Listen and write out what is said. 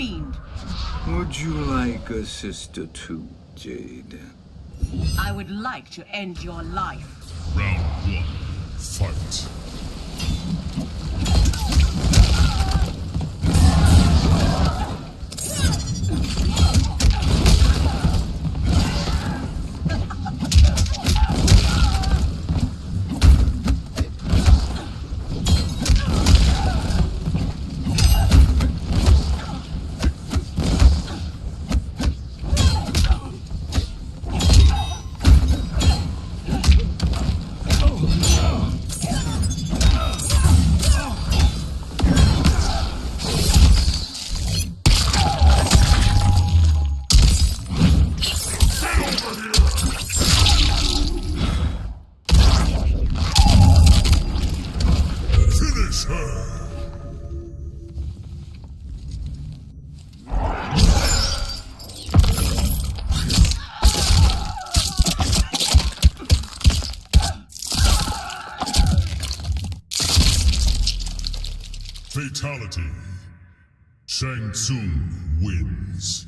fiend. Would you like a sister too, Jade? I would like to end your life. Round one, fight. Fatality. Shang Tsung wins.